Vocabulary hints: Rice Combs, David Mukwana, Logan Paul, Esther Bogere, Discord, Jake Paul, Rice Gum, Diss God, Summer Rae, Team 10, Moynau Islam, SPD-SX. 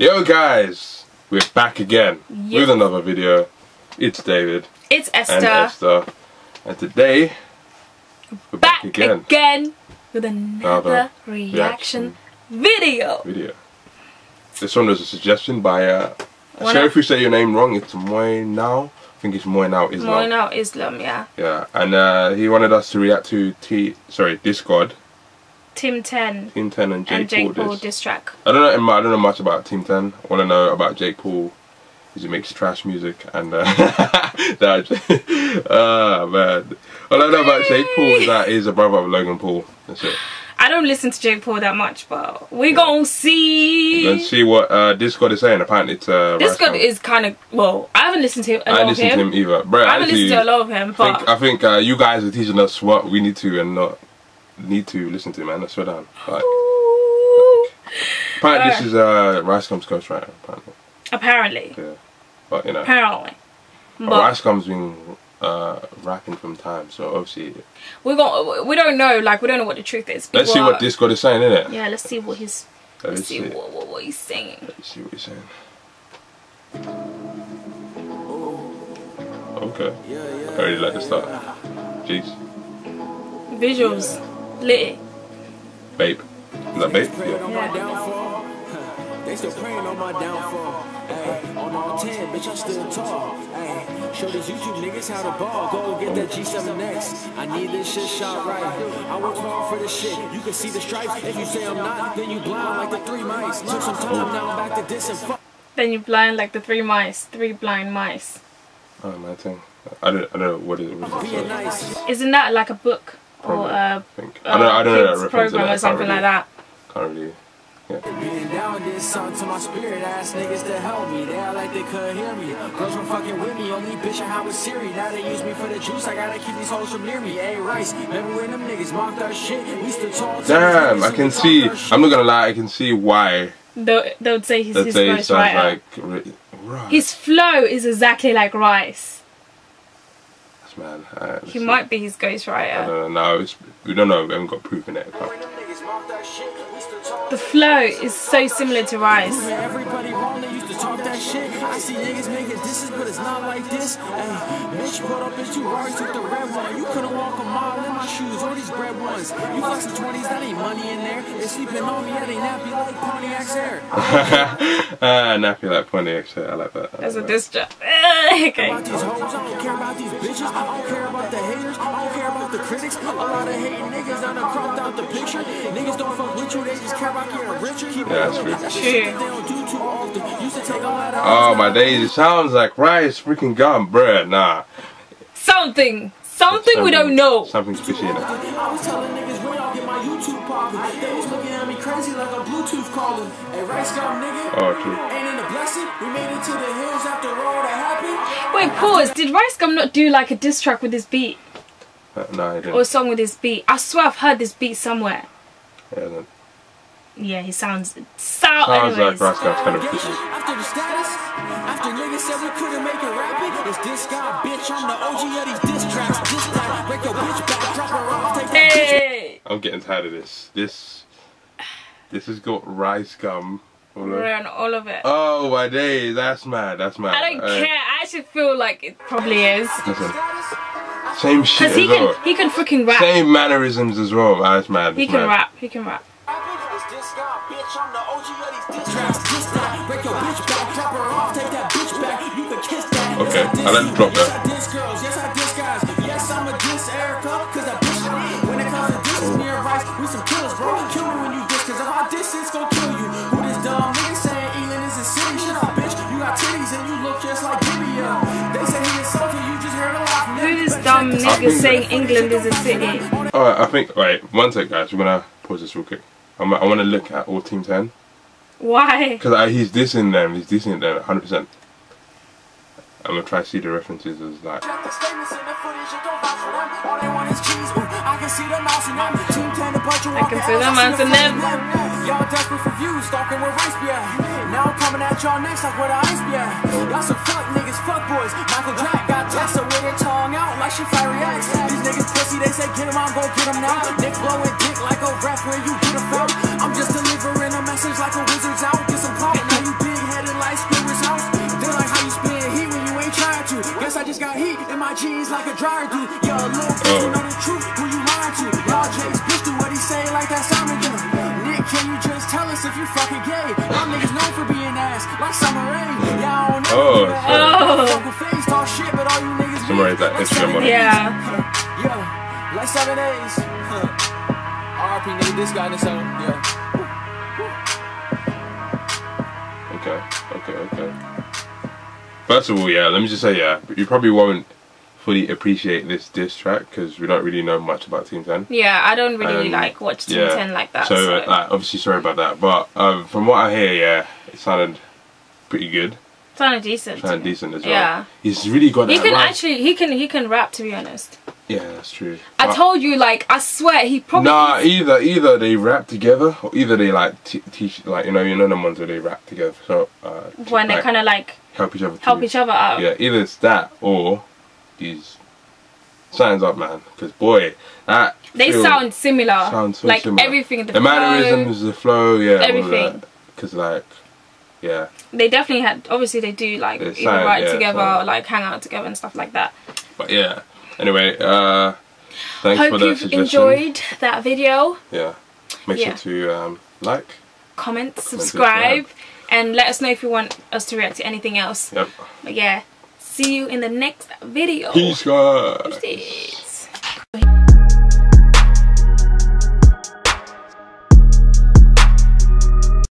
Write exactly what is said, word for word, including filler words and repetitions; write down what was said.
Yo guys, we're back again yep. with another video. It's David. It's Esther. And Esther. And today, we're back, back again. again with another reaction, reaction video. Video. This one was a suggestion by, uh, sorry if we say your name wrong, it's Moynau. I think it's Moynau Islam. Moynau Islam, yeah. Yeah, and uh, he wanted us to react to T, sorry, Discord. Team ten. Team ten and Jake, and Jake Paul, Paul diss track. I don't know. I don't know much about Team ten. I want to know about Jake Paul, because he makes trash music and. Uh, ah man. All I know about Jake Paul is that he's a brother of Logan Paul. That's it. I don't listen to Jake Paul that much, but we're yeah. gonna see. We're gonna see what uh, Discord is saying. Apparently, it's uh, Discord is kind of well. I haven't listened to him. I haven't listened to him either. Bro, I haven't actually, listened to a lot of him. But I think, I think uh, you guys are teaching us what we need to and not. Need to listen to, man. I swear down. Like, apparently, right. this is uh, Rice Combs' ghostwriter. Apparently. Apparently. Yeah. But you know. Apparently. But but Rice Combs been uh, rapping from time, so obviously. We got. We don't know. Like we don't know what the truth is. Let's see what Discord is saying, innit? Yeah. Let's see what he's. Let's, let's see, see what, what what he's saying. Let's see what he's saying. Okay. Yeah, yeah, I already like the start. Jeez. Visuals. Yeah. Lit. Babe. Is that babe? Yeah. Yeah. They still praying on my downfall. Ay, on all ten, bitch, I'm still tall. Ay, show these YouTube niggas how to ball. Go get that G seven X. I need this shit shot right. I work hard for this shit. You can see the stripes. If you say I'm not, then you blind like the three mice. Took some time, now I'm back to this and fuck. Then you blind like the three mice. Three blind mice. Oh, my thing. I don't, I don't know what it is. Isn't that like a book? Probably, or uh, I, think. Uh, I don't, I don't know that program that. or something really, like that. Can't really. Yeah. Damn, I can see. I'm not gonna lie. I can see why. They would say he's his voice right. Like, right. His flow is exactly like Rice. Man, right, he see. might be his ghostwriter. I don't know. No, it's, we don't know. We haven't got proof in it. The flow is so similar to Rice. Everybody wrong, they used to talk that shit. I see niggas making disses, but it's not like this. Bitch, put up bitch, you already took the red one. You couldn't walk a mile in my shoes or these bread ones. You fucking twenties, that ain't money in there. It's sleeping on me, that ain't nappy like Pontiac's hair. Ah, nappy like Pontiac's hair. I like that. That's a diss job. Okay. I don't care about these bitches. I don't care about the haters. I don't care about the critics. A lot of hating niggas that are cropped out the picture. Niggas don't fuck with you. They just care about getting rich. Yeah, that's true. Oh my days! It sounds like Rice freaking gum, bruh. Nah. Something. Something, something we don't know. Something fishy in it. I was telling niggas where I'll get my YouTube poppin'. They was looking at me crazy like a Bluetooth caller. Hey, Rice Gum nigga. Oh, true. Ain't in the blessing. We made it to the hills after all that happened. Wait, pause. Did Rice Gum not do like a diss track with his beat? Uh, no, he didn't. Or a song with his beat? I swear I've heard this beat somewhere. Yeah, I don't. Yeah, he sounds. So, sounds anyways. like Rice Gum's kind of fishy. After the status, after niggas said we couldn't make it rapid, it's Diss God, bitch. I'm the O G of these diss tracks. Diss track, break your bitch back, drop her off, take that bitch. I'm getting tired of this. This, this has got Rice Gum all over. Around all of it. Oh my days, that's mad. That's mad. I don't uh, care. I actually feel like it probably is. Listen. Same shit. Because he as can, well. he can freaking rap. Same mannerisms as well. That's mad. That's he can mad. rap. He can rap. I'm the O G of these diss tracks. Kiss that, break your bitch back, drop her off, take that bitch back. You can kiss that. Okay, I let him drop that. Yes, I diss girls, yes, I diss guys. Yes, I'm a diss Erica, because I diss me. When it comes to diss, it's near Rice. We some killers, bro. Kill me when you diss, because if I diss, it's gonna kill you. Who this dumb nigga saying Elon is a city? Shut up, bitch. You got titties and you look just like Jimmy. They say he is something, you just heard a lot. Who this dumb nigga saying England is a city? Alright, I think, alright, one sec, guys. We're gonna pause this real quick. I'm, I want to look at all Team ten. Why? Because he's dissing them, he's dissing them one hundred percent. I'm going to try to see the references as like. I can see the mouse in them. Y'all desperate for views, talking with Rice, yeah. Now I'm coming at y'all next like with Ice, yeah. Y'all some fuck niggas, fuck boys. Michael Jack got Tessa with her tongue out like she fiery ice. These niggas pussy, they say get him out, go get him now. Nick blowing dick like a rap where you get a fuck. I'm just delivering a message like a wizard's out. Get some clout, now you big. you fucking gay. My niggas known for being ass, like Summer Rae. Yeah, I don't know. Oh, face talk shit, but all you niggas Summer Rae's like Instagram money. Yeah. Yeah, like seven days. R I P nigga, this guy in his own. Yeah. Okay, okay, okay. First of all, yeah, let me just say, yeah, you probably won't fully appreciate this diss track because we don't really know much about Team ten. Yeah, I don't really um, like watch Team yeah. ten like that. So, so. Uh, like, obviously sorry about that, but um, from what I hear, yeah, it sounded pretty good. It sounded decent. It sounded decent as well. Yeah, he's really got. He that can rap. actually, he can, he can rap. To be honest. Yeah, that's true. I but told you, like, I swear, he probably. Nah, either either they rap together or either they like t teach, like you know, you know the ones where they rap together. So uh, when like, they kind of like help each other. Help too. each other out. Yeah, either it's that or. These sounds up, man, because boy, that they sound similar. Sounds so like similar. Everything, the, the mannerisms, the flow, yeah, everything. Because like, yeah, they definitely had. Obviously, they do like they sound, write yeah, together, or, like hang out together and stuff like that. But yeah, anyway, uh, thanks Hope for that you've suggestion. enjoyed that video. Yeah, make yeah. sure to um, like, comment, comment subscribe, subscribe, and let us know if you want us to react to anything else. Yep. But yeah. See you in the next video. Peace, guys.